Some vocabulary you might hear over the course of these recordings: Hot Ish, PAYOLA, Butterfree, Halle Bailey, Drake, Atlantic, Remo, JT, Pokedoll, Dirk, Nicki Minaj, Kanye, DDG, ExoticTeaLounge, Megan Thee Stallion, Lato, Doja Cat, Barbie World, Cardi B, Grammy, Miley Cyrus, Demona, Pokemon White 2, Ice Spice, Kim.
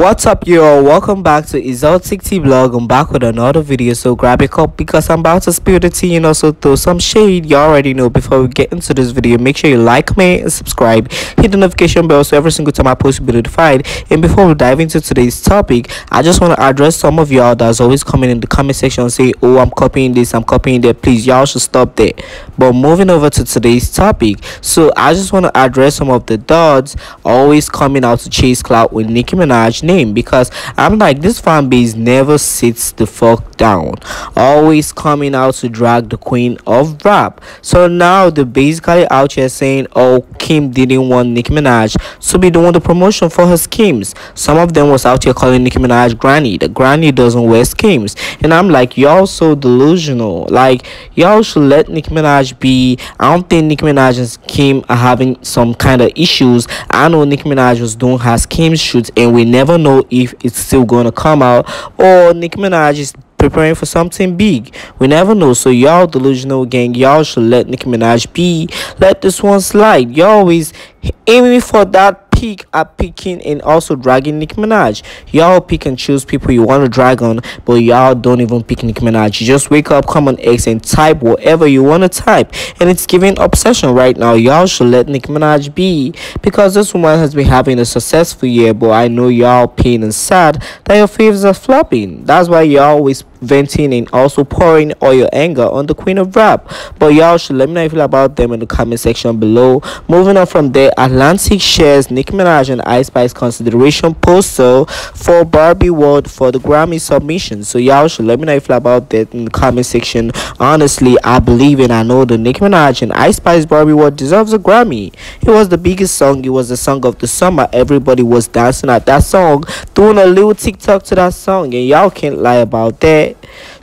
What's up, y'all? Welcome back to Exotic Tea Blog. I'm back with another video, so grab your cup because I'm about to spill the tea and also throw some shade. You already know. Before we get into this video, make sure you like, comment, and subscribe. Hit the notification bell so every single time I post you'll be notified. And before we dive into today's topic, I just want to address some of y'all that's always coming in the comment section and say, oh, I'm copying this, I'm copying that. Please, y'all should stop there. But moving over to today's topic, so I just want to address some of the duds always coming out to chase clout with Nicki Minaj name, because I'm like, this fan base never sits the fuck down, always coming out to drag the queen of rap. So now they're basically out here saying, oh, Kim didn't want Nicki Minaj to be doing the promotion for her schemes. Some of them was out here calling Nicki Minaj granny, the granny doesn't wear schemes. And I'm like, y'all so delusional. Like, y'all should let Nicki Minaj be. I don't think Nicki Minaj and Kim are having some kind of issues. I know Nicki Minaj was doing her scheme shoots and we never know if it's still gonna come out, or Nicki Minaj is preparing for something big. We never know. So y'all delusional gang, y'all should let Nicki Minaj be, let this one slide. Y'all always aiming for that peak at picking and also dragging Nicki Minaj. Y'all pick and choose people you want to drag on, but y'all don't even pick Nicki Minaj. You just wake up, come on X and type whatever you want to type, and it's giving obsession right now. Y'all should let Nicki Minaj be, because this woman has been having a successful year, but I know y'all pain and sad that your faves are flopping. That's why y'all always venting and also pouring all your anger on the queen of rap. But y'all should let me know if you feel about them in the comment section below. Moving on from there, Atlantic shares Nicki Minaj and Ice Spice consideration poster for Barbie World for the Grammy submission. So y'all should let me know if you feel about that in the comment section. Honestly, I believe and I know the Nicki Minaj and Ice Spice Barbie World deserves a Grammy. It was the biggest song. It was the song of the summer. Everybody was dancing at that song, doing a little TikTok to that song, and y'all can't lie about that.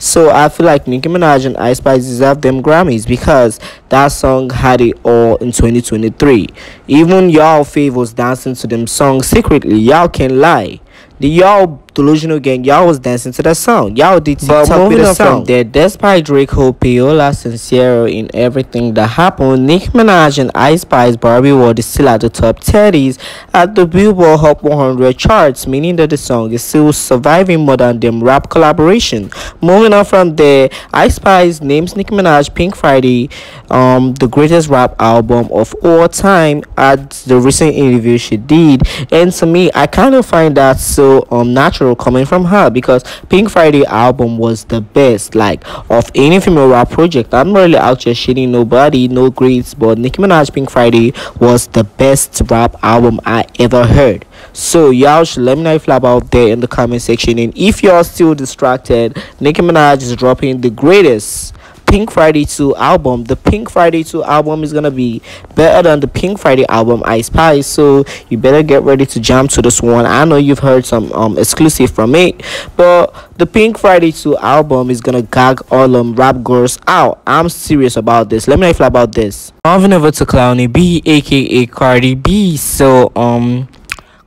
So I feel like Nicki Minaj and Ice Spice deserve them Grammys, because that song had it all in 2023. Even y'all favors dancing to them songs secretly. Y'all can't lie. The y'all delusional gang, y'all was dancing to that song. Y'all did TikTok with the song. From there, despite Drake, Hope, PAYOLA, Sincero in everything that happened, Nicki Minaj and Ice Spice Barbie World is still at the top 30s at the Billboard Hot 100 charts, meaning that the song is still surviving more than them rap collaboration. Moving on from there, Ice Spice names Nicki Minaj Pink Friday the greatest rap album of all time at the recent interview she did. And to me, I kind of find that so natural coming from her, because Pink Friday album was the best like of any female rap project. I'm not really out here shitting nobody, no grades, but Nicki Minaj Pink Friday was the best rap album I ever heard. So y'all should let me know if you about there in the comment section. And if you're still distracted, Nicki Minaj is dropping the greatest Pink Friday 2 album. The Pink Friday 2 album is gonna be better than the Pink Friday album Ice Spice, so you better get ready to jump to this one. I know you've heard some exclusive from it, but the Pink Friday 2 album is gonna gag all rap girls out. I'm serious about this. Let me know if you about this. Moving over to Clowny B, aka Cardi B. So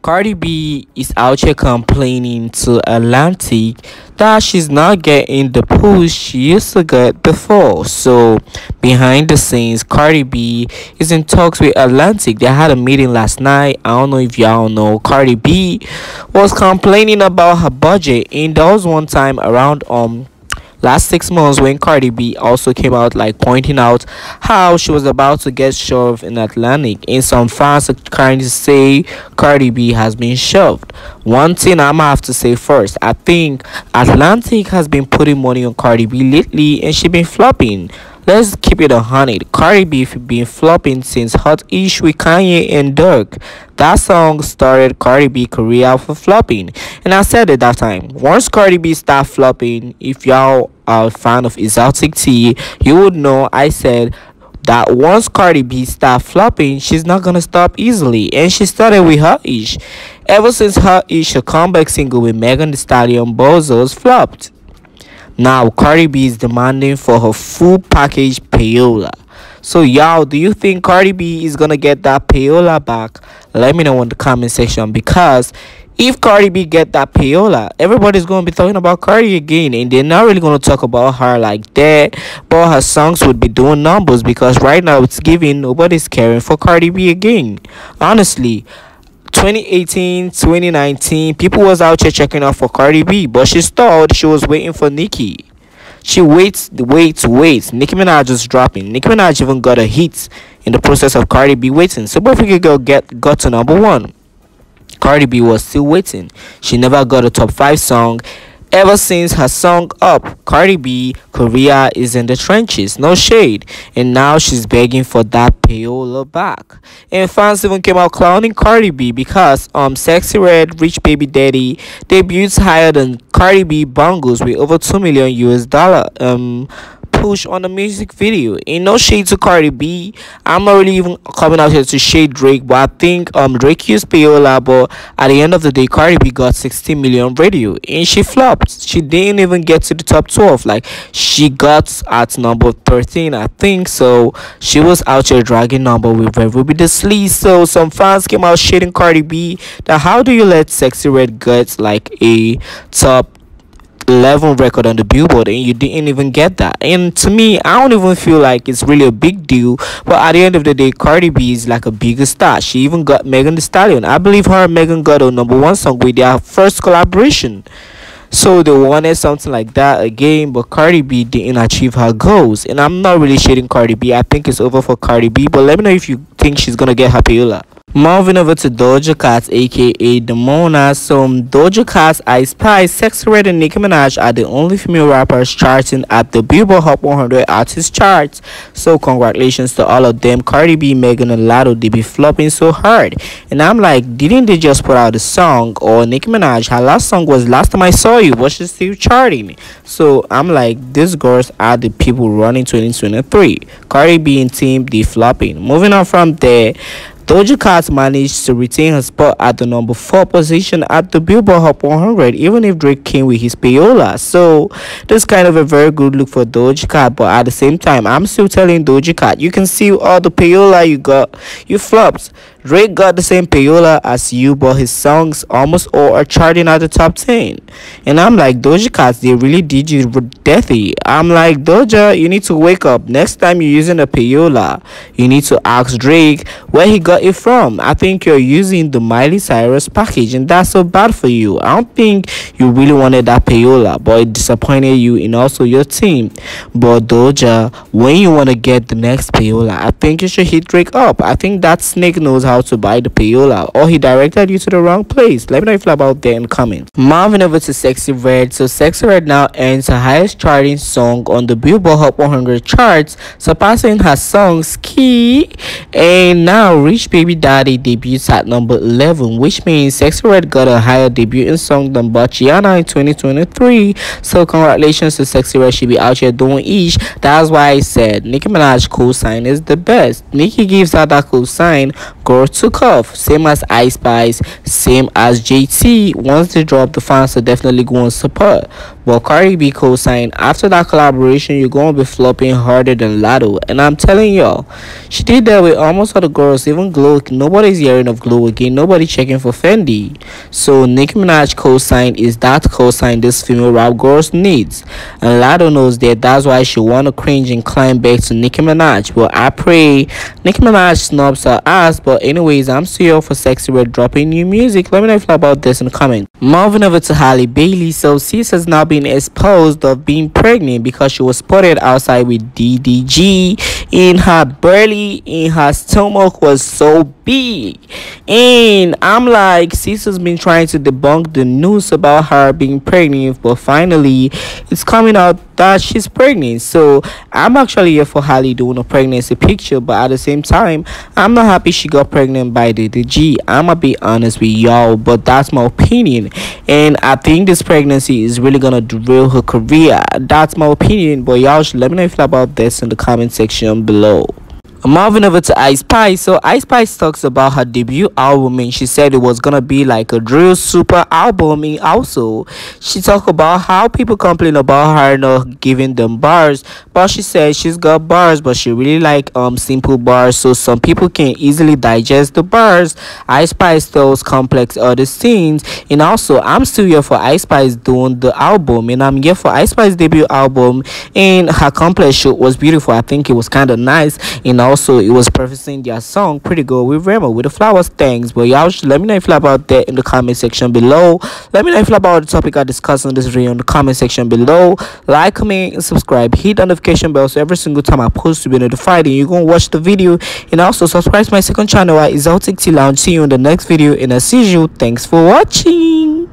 Cardi B is out here complaining to Atlantic that she's not getting the push she used to get before. So behind the scenes, Cardi B is in talks with Atlantic. They had a meeting last night. I don't know if y'all know, Cardi B was complaining about her budget, and that was one time around last 6 months when Cardi B also came out like pointing out how she was about to get shoved in Atlantic, and some fans are trying to say Cardi B has been shoved. One thing I'm gonna have to say first, I think Atlantic has been putting money on Cardi B lately and she's been flopping. Let's keep it 100. Cardi B been flopping since Hot Ish with Kanye and Dirk. That song started Cardi B career for flopping. And I said it that time. Once Cardi B start flopping, if y'all are a fan of Exotic Tea, you would know I said that once Cardi B start flopping, she's not gonna stop easily. And she started with Hot Ish. Ever since Hot Ish, her comeback single with Megan Thee Stallion, Bozos, flopped. Now Cardi B is demanding for her full package payola. So y'all, do you think Cardi B is gonna get that payola back? Let me know in the comment section, because if Cardi B get that payola, everybody's gonna be talking about Cardi again, and they're not really gonna talk about her like that. But her songs would be doing numbers, because right now it's giving nobody's caring for Cardi B again. Honestly, 2018, 2019, people was out here checking out for Cardi B, but she stalled. She was waiting for Nicki. She waits. Nicki Minaj is dropping. Nicki Minaj even got a hit in the process of Cardi B waiting. So both of you got to number one. Cardi B was still waiting. She never got a top 5 song ever since her song Up. Cardi B, Korea is in the trenches, no shade. And now she's begging for that payola back. And fans even came out clowning Cardi B because Sexyy Red, Rich Baby Daddy, debuts higher than Cardi B bangles with over $2 million push on the music video. Ain't no shade to Cardi B. I'm not really even coming out here to shade Drake, but I think Drake used payola, but at the end of the day, Cardi B got 16 million radio and she flopped. She didn't even get to the top 12. Like, she got at number 13, I think. So she was out here dragging number with Red Ruby the Sleaze. So some fans came out shading Cardi B that how do you let Sexyy Red get like a top 11 record on the Billboard and you didn't even get that? And to me, I don't even feel like it's really a big deal, but at the end of the day, Cardi B is like a bigger star. She even got Megan Thee Stallion. I believe her and Megan got a number 1 song with their first collaboration, so they wanted something like that again, but Cardi B didn't achieve her goals. And I'm not really shading Cardi B. I think it's over for Cardi B, but let me know if you think she's gonna get her payola. Moving over to Doja Cat, aka Demona. So Doja Cat, Ice Spice, Sexyy Red, and Nicki Minaj are the only female rappers charting at the Billboard Hot 100 artist charts. So congratulations to all of them. Cardi B, Megan, and Lato, they be flopping so hard. And I'm like, didn't they just put out a song? Or Nicki Minaj, her last song was Last Time I Saw You, but she's still charting. So I'm like, these girls are the people running 2023. Cardi B and team, they flopping. Moving on from there, Doja Cat managed to retain her spot at the number 4 position at the Billboard Hot 100, even if Drake came with his payola. So this kind of a very good look for Doja Cat, but at the same time, I'm still telling Doja Cat, you can see all the payola you got, you flopped. Drake got the same payola as you, but his songs almost all are charting at the top 10. And I'm like, Doja Cat, they really did you deathy. I'm like, Doja, you need to wake up. Next time you're using a payola, you need to ask Drake where he got it from. I think you're using the Miley Cyrus package, and that's so bad for you. I don't think you really wanted that payola, but it disappointed you and also your team. But Doja, when you want to get the next payola, I think you should hit Drake up. I think that snake knows how to buy the payola, or he directed you to the wrong place. Let me know if you're about there in comments. Moving over to Sexyy Red. So Sexyy Red now earns her highest charting song on the Billboard Hot 100 charts, surpassing her song Ski. And now Rich Baby Daddy debuts at number 11, which means Sexyy Red got a higher debuting song than Bacchiana in 2023. So congratulations to Sexyy Red. She be out here doing ish. That's why I said Nicki Minaj co-sign is the best. Nicki gives out that co-sign, took off, same as Ice Spice, same as JT. Once they drop, the fans are definitely going to support. But Cardi B co-signed. After that collaboration, you're going to be flopping harder than Lato. And I'm telling y'all, she did that with almost all the girls, even Glow. Nobody's hearing of Glow again. Nobody checking for Fendi. So Nicki Minaj co-sign is that co-sign this female rap girls needs. And Lato knows that. That's why she want to cringe and climb back to Nicki Minaj. But I pray Nicki Minaj snubs her ass. But anyways, I'm still here for Sexyy Red dropping new music. Let me know if you about this in the comments. Moving over to Halle Bailey. So sis has now been exposed of being pregnant because she was spotted outside with DDG. In her belly, in her stomach was so big. And I'm like, sis has been trying to debunk the news about her being pregnant, but finally it's coming out that she's pregnant. So I'm actually here for Halle doing a pregnancy picture, but at the same time, I'm not happy she got pregnant by DDG. I'ma be honest with y'all, but that's my opinion. And I think this pregnancy is really gonna derail her career. That's my opinion, but y'all should let me know if you about this in the comment section below. Moving over to Ice Spice. So Ice Spice talks about her debut album, and she said it was gonna be like a drill super album. And also she talked about how people complain about her not giving them bars, but she said she's got bars, but she really like simple bars, so some people can easily digest the bars. Ice Spice tells Complex other scenes. And also I'm still here for Ice Spice doing the album, and I'm here for Ice Spice debut album. And her Complex shoot was beautiful. I think it was kind of nice. And also also it was prefacing their song Pretty Girl with Remo with the flowers things. But y'all should let me know if you like about that in the comment section below. Let me know if you like about the topic I discussed on this video in the comment section below. Like, comment, and subscribe. Hit the notification bell so every single time I post you'll be notified and you're gonna watch the video. And also subscribe to my second channel at Exotic Tea Lounge. See you in the next video and I see you. Thanks for watching.